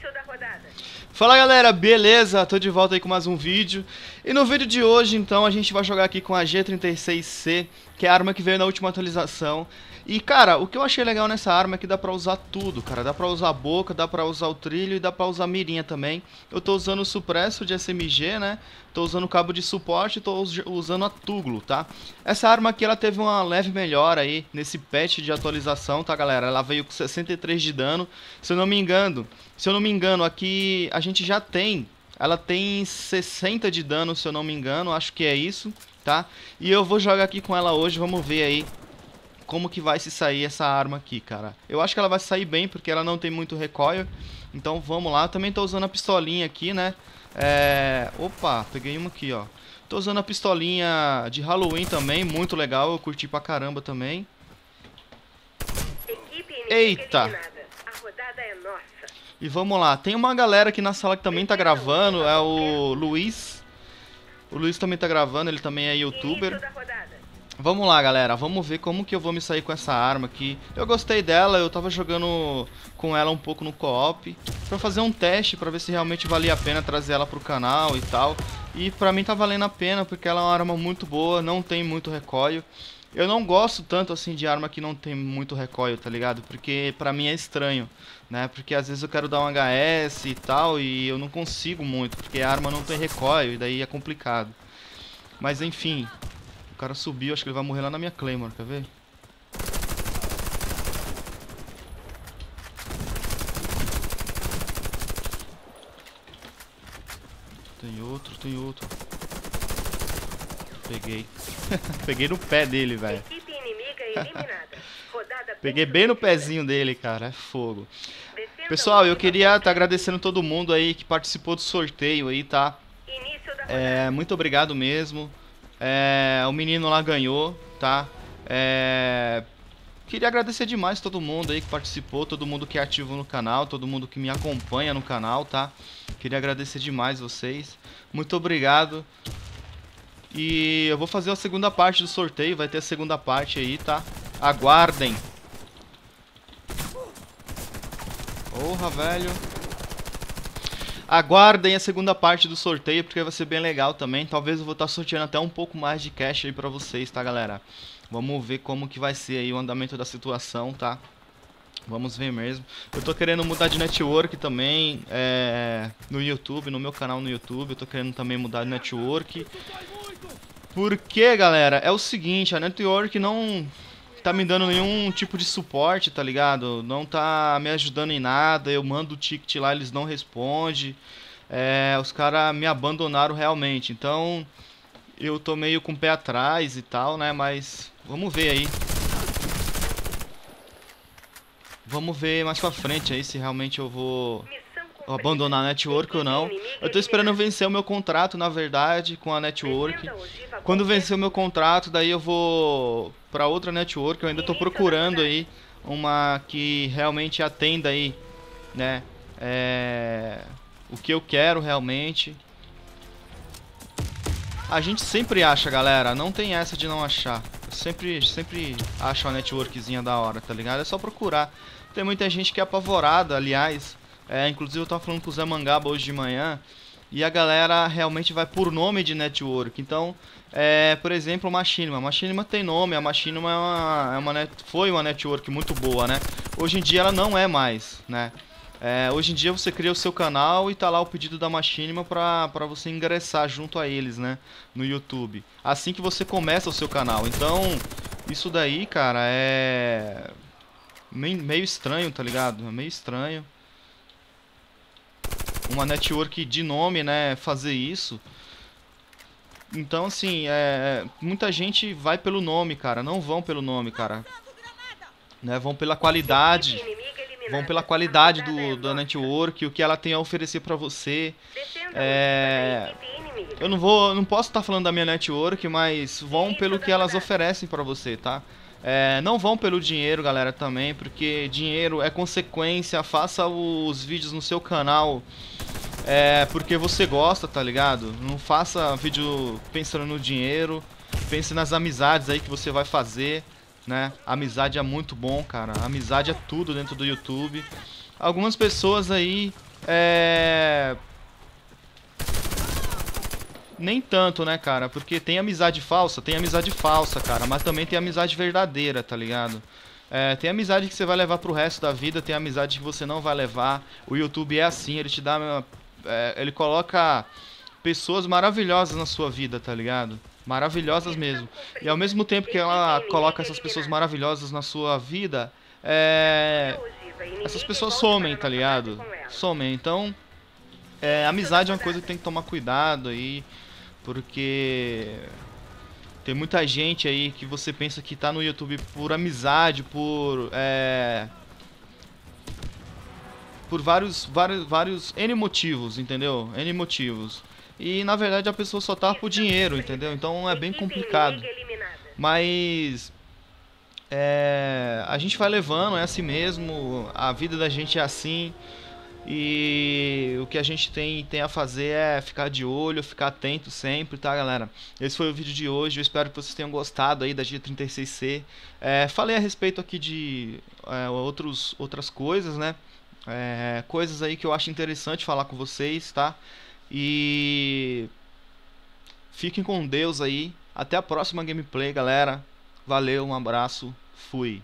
início da rodada. Fala galera, beleza? Tô de volta aí com mais um vídeo. E no vídeo de hoje então a gente vai jogar aqui com a G36C, que é a arma que veio na última atualização. E cara, o que eu achei legal nessa arma é que dá pra usar tudo, cara. Dá pra usar a boca, dá pra usar o trilho e dá pra usar a mirinha também. Eu tô usando o Supresso de SMG, né? Tô usando o cabo de suporte e tô usando a Tuglo, tá? Essa arma aqui, ela teve uma leve melhora aí nesse patch de atualização, tá galera? Ela veio com 63 de dano, se eu não me engano, aqui a gente já tem... Ela tem 60 de dano, se eu não me engano, acho que é isso, tá? E eu vou jogar aqui com ela hoje, vamos ver aí como que vai se sair essa arma aqui, cara. Eu acho que ela vai sair bem, porque ela não tem muito recoil, então vamos lá. Eu também tô usando a pistolinha aqui, né? Opa, peguei uma aqui, ó. Tô usando a pistolinha de Halloween também, muito legal, eu curti pra caramba também. Eita! E vamos lá, tem uma galera aqui na sala que também tá gravando, é o Luiz. O Luiz também tá gravando, ele também é youtuber. Vamos lá galera, vamos ver como que eu vou me sair com essa arma aqui. Eu gostei dela, eu tava jogando com ela um pouco no co-op, pra fazer um teste, pra ver se realmente valia a pena trazer ela pro canal e tal. E pra mim tá valendo a pena, porque ela é uma arma muito boa, não tem muito recoil. Eu não gosto tanto assim de arma que não tem muito recoil, tá ligado? Porque pra mim é estranho, né? Porque às vezes eu quero dar um HS e tal e eu não consigo muito, porque a arma não tem recoil e daí é complicado. Mas enfim, o cara subiu, acho que ele vai morrer lá na minha Claymore, quer ver? Tem outro. Peguei. Peguei no pé dele, velho. Equipe inimiga eliminada. Rodada. Peguei bem no pezinho dele, cara. É fogo. Pessoal, eu queria estar agradecendo todo mundo aí que participou do sorteio aí, tá? Muito obrigado mesmo. O menino lá ganhou, tá? Queria agradecer demais todo mundo aí que participou, todo mundo que é ativo no canal, todo mundo que me acompanha no canal, tá? Queria agradecer demais vocês. Muito obrigado. E eu vou fazer a segunda parte do sorteio, vai ter a segunda parte aí, tá? Aguardem! Porra, velho! Aguardem a segunda parte do sorteio, porque vai ser bem legal também. Talvez eu vou estar sorteando até um pouco mais de cash aí pra vocês, tá, galera? Vamos ver como que vai ser aí o andamento da situação, tá? Vamos ver mesmo. Eu tô querendo mudar de network também, no YouTube, no meu canal no YouTube. Eu tô querendo também mudar de network. Porque, galera, é o seguinte, a network não tá me dando nenhum tipo de suporte, tá ligado? Não tá me ajudando em nada, eu mando o ticket lá, eles não respondem. Os caras me abandonaram realmente, então eu tô meio com o pé atrás e tal, né? Mas vamos ver aí. Vamos ver mais pra frente aí se realmente eu vou abandonar a network ou não. Eu tô esperando vencer o meu contrato, na verdade, com a network. Quando vencer o meu contrato, daí eu vou pra outra network. Eu ainda tô procurando aí uma que realmente atenda aí, né, o que eu quero realmente. A gente sempre acha, galera. Não tem essa de não achar. Sempre acho uma networkzinha da hora, tá ligado? É só procurar. Tem muita gente que é apavorada, aliás. Inclusive eu tava falando com o Zé Mangaba hoje de manhã. E a galera realmente vai por nome de network. Então, por exemplo, o Machinima. A Machinima tem nome. A Machinima foi uma network muito boa, né? Hoje em dia ela não é mais, né? Hoje em dia você cria o seu canal e tá lá o pedido da Machinima pra você ingressar junto a eles, né? No YouTube. Assim que você começa o seu canal. Então, isso daí, cara, é meio estranho, tá ligado? É meio estranho. Uma network de nome, né? Fazer isso. Então, assim, muita gente vai pelo nome, cara. Não vão pelo nome, cara. Né? Vão pela qualidade. Vão pela qualidade da network, o que ela tem a oferecer pra você. Eu não posso estar falando da minha network, mas vão pelo que elas oferecem pra você, tá? Não vão pelo dinheiro, galera, também, porque dinheiro é consequência. Faça os vídeos no seu canal porque você gosta, tá ligado? Não faça vídeo pensando no dinheiro. Pense nas amizades aí que você vai fazer, né? Amizade é muito bom, cara. Amizade é tudo dentro do YouTube. Algumas pessoas aí Nem tanto, né, cara? Porque tem amizade falsa, cara. Mas também tem amizade verdadeira, tá ligado? Tem amizade que você vai levar pro resto da vida, tem amizade que você não vai levar. O YouTube é assim, ele te dá... ele coloca pessoas maravilhosas na sua vida, tá ligado? Maravilhosas mesmo. E ao mesmo tempo que ela coloca essas pessoas maravilhosas na sua vida, essas pessoas somem, tá ligado? Somem. Então, amizade é uma coisa que tem que tomar cuidado aí, porque... tem muita gente aí que você pensa que tá no YouTube por amizade, por vários N motivos, entendeu? N motivos. E na verdade a pessoa só tá por dinheiro, entendeu? Então é bem complicado. Mas a gente vai levando, é assim mesmo, a vida da gente é assim. E o que a gente tem a fazer é ficar de olho, ficar atento sempre, tá, galera? Esse foi o vídeo de hoje, eu espero que vocês tenham gostado aí da G36C. Falei a respeito aqui de outras coisas, né? Coisas aí que eu acho interessante falar com vocês, tá? E fiquem com Deus aí. Até a próxima gameplay, galera. Valeu, um abraço, fui!